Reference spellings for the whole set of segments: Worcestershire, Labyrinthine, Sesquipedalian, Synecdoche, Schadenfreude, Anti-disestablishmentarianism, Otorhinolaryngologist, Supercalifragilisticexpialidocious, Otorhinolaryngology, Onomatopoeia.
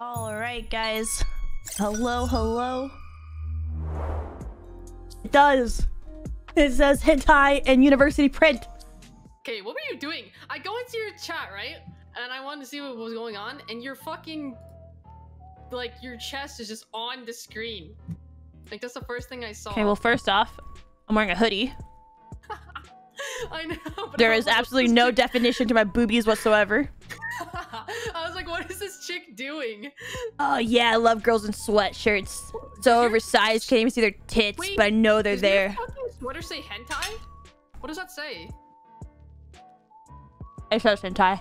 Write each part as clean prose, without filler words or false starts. Alright, guys. Hello, hello. It does. It says hentai and university print. Okay, what were you doing? I go into your chat, right? And I wanted to see what was going on, and your fucking... like, your chest is just on the screen. Like, that's the first thing I saw. Okay, well, first off, I'm wearing a hoodie. I know, but there is absolutely no definition to my boobies whatsoever. I was like, what is this chick doing? Oh yeah, I love girls in sweatshirts. So oversized, can't even see their tits. Wait, but I know they're there. Does your fucking sweater say hentai? What does that say? It says hentai.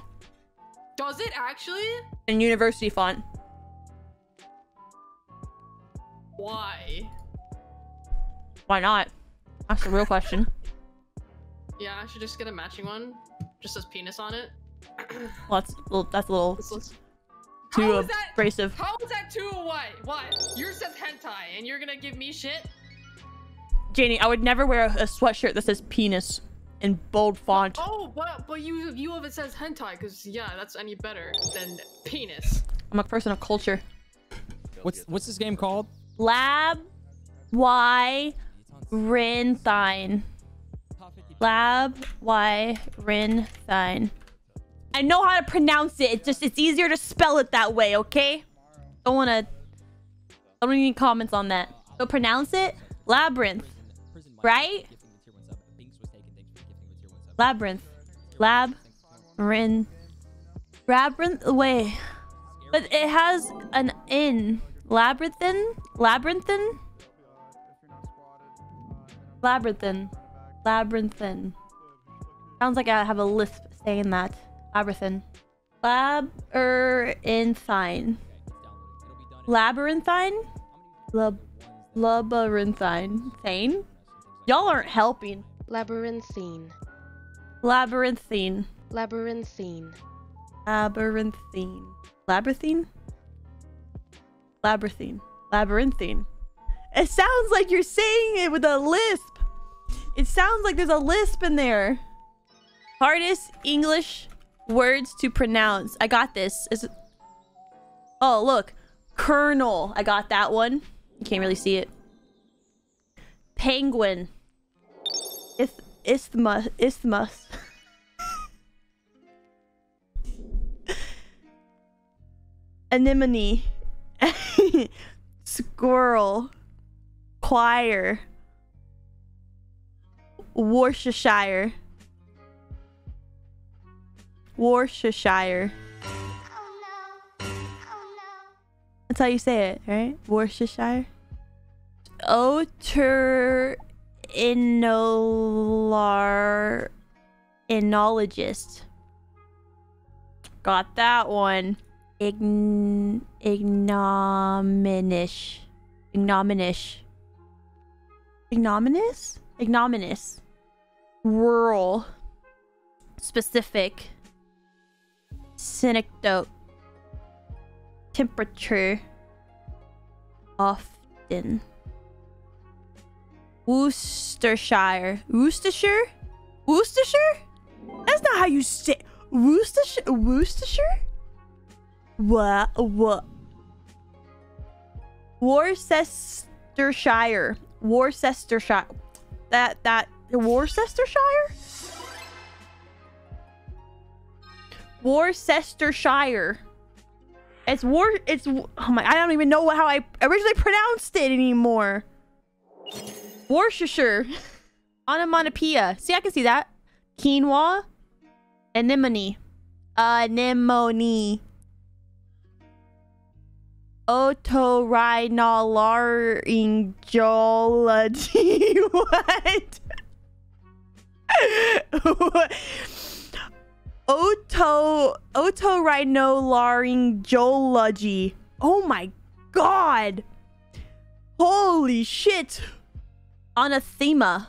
Does it actually? In university font. Why? Why not? That's the real question. Yeah, I should just get a matching one. Just says penis on it. Well, that's a little too abrasive. How is that too what? What? Yours says hentai and you're gonna give me shit? Janie, I would never wear a sweatshirt that says penis in bold font. Oh, but you have it says hentai because yeah, that's any better than penis. I'm a person of culture. What's this game called? Labyrinthine. Labyrinthine. I know how to pronounce it. It's just, it's easier to spell it that way, okay? I don't need comments on that. So pronounce it labyrinth, right? Labyrinth. Labyrinth. Wait. But it has an in. Labyrinthine. Sounds like I have a lisp saying that. Labyrinthine. Labyrinthine. Labyrinthine? Labyrinthine. Thane? Y'all aren't helping. Labyrinthine. Labyrinthine. Labyrinthine. Labyrinthine. Labyrinthine? Labyrinthine. Labyrinthine. It sounds like you're saying it with a lisp. It sounds like there's a lisp in there. Hardest English words to pronounce. I got this. Oh, look. Colonel. I got that one. You can't really see it. Penguin. Isthmus. Anemone. Squirrel. Choir. Worcestershire. Oh no. Oh no. That's how you say it, right? Worcestershire. Otorhinolaryngologist. Got that one. Ignominious. Rural. Specific. Synecdoche. Temperature. Often. Worcestershire? That's not how you say Worcestershire? What? Worcestershire. Worcestershire? Worcestershire. It's oh my, I don't even know how I originally pronounced it anymore. Worcestershire. Onomatopoeia. See, I can see that. Quinoa. Anemone. Otorhinolaryngology. What? Otorhinolaryngology. Oh my god. Holy shit. Anathema.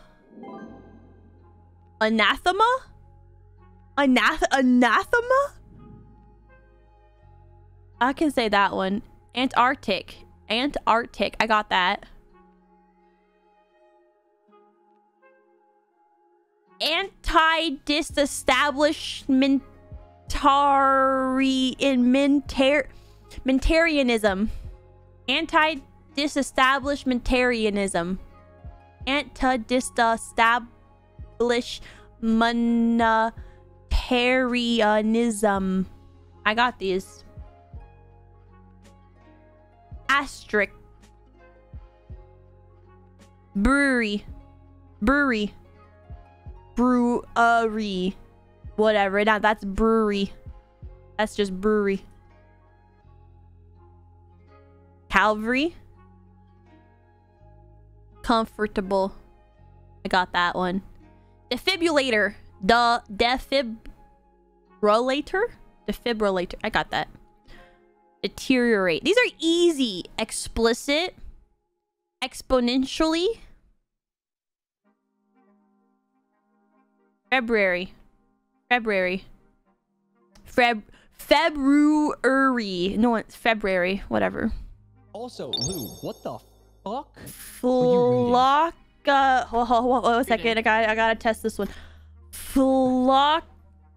I can say that one. Antarctic. I got that. Anti-disestablishmentarianism. Mentarianism. Anti-disestablishmentarianism. Anti-disestablishmentarianism. I got these. Asterisk. Brewery. Whatever. Now that's brewery. That's just brewery. Calvary. Comfortable. I got that one. Defibrillator. Defibrillator. I got that. Deteriorate. These are easy. Explicit. Exponentially. February. No, it's February. Whatever. Also, Lou, what the fuck? Flocka. Hold on a second. I gotta test this one. Flockinosinehi.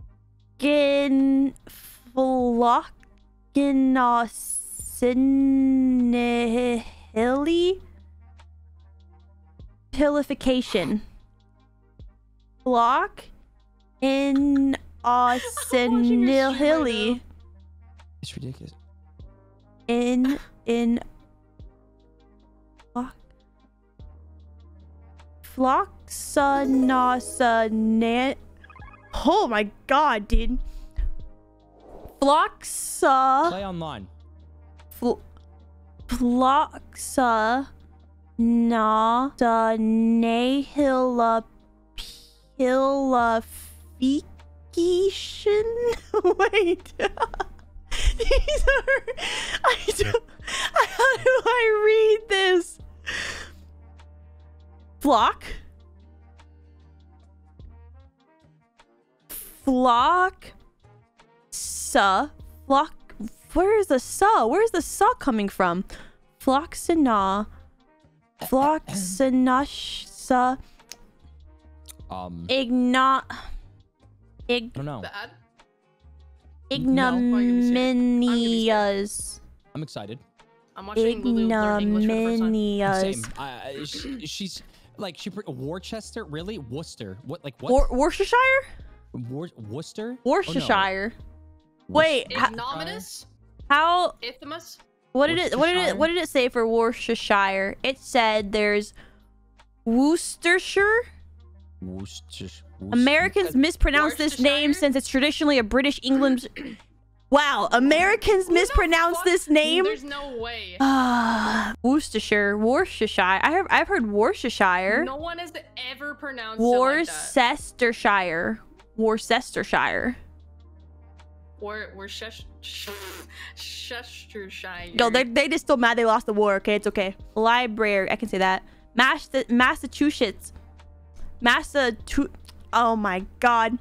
Pilification. Block in Austinilhilly. It's ridiculous. Floccsinasi. Oh my god, dude. Floccsa. Play online. Floccsinasi. Pilification. Wait. These are. How do I read this? Flock. Where's the sa? Where's the sa coming from? Floccina. Floccsinasa. Ignominious. I'm excited. I'm watching Lulu learn English for the first time. Same. She's like Worcester, really? Worcester? What? Like what? Worcestershire? Worcester? Worcestershire. Oh, no. Wait. Ignominious? How? Infamous? What did it say for Worcestershire? It said there's Worcestershire. Americans mispronounce this name since it's traditionally a British England. Wow, Americans mispronounce this name. There's no way. Worcestershire, Worcestershire. I've heard Worcestershire. No one has ever pronounced Worcestershire. Worcestershire. Worcestershire. No, they just still mad they lost the war. Okay, it's okay. Library, I can say that. Massachusetts. Oh my god.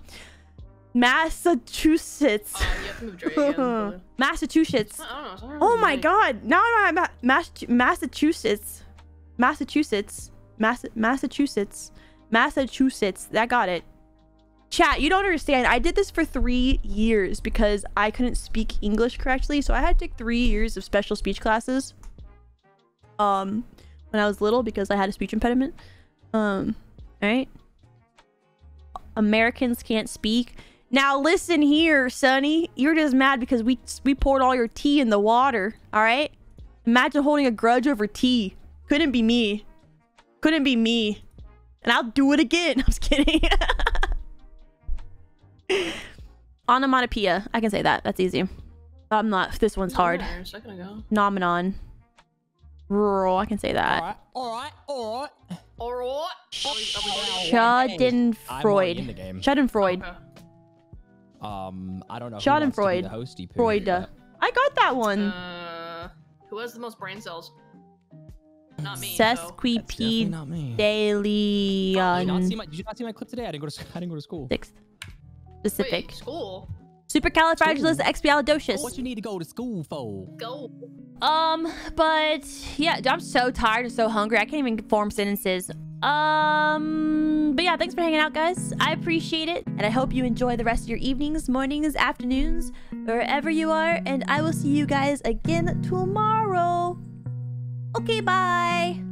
Massachusetts. You have to move Dre again. Massachusetts. I don't know. Oh my god. Now I'm at Massachusetts. Massachusetts. That got it. Chat, you don't understand. I did this for 3 years because I couldn't speak English correctly. So I had to take 3 years of special speech classes. When I was little because I had a speech impediment. Right? Americans can't speak. Now listen here, Sonny. You're just mad because we poured all your tea in the water. All right? Imagine holding a grudge over tea. Couldn't be me. Couldn't be me. And I'll do it again. I'm just kidding. Onomatopoeia. I can say that. That's easy. I'm not. This one's hard. Nomenon. Rural. I can say that. All right. Schadenfreude. Oh, okay. I don't know. Schadenfreude. Freud. I got that one. Who has the most brain cells? Not me. Sesquipedalian. Did you not see my clip today? I didn't go to school. Sixth. Specific. Wait, school. Supercalifragilisticexpialidocious. What you need to go to school for? Go. But yeah, I'm so tired and so hungry. I can't even form sentences. But yeah, thanks for hanging out, guys. I appreciate it, and I hope you enjoy the rest of your evenings, mornings, afternoons, wherever you are, and I will see you guys again tomorrow. Okay, bye.